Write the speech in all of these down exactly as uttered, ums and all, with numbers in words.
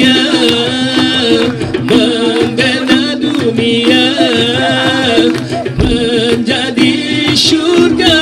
dunia membina dunia menjadi surga.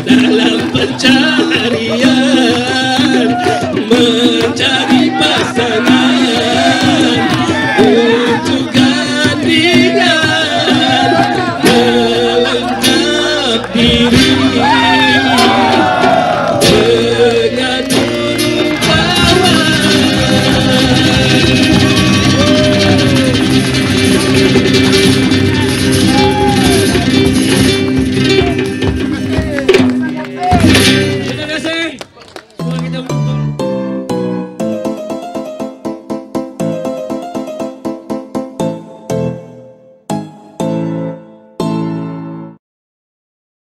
Dalam perjalanan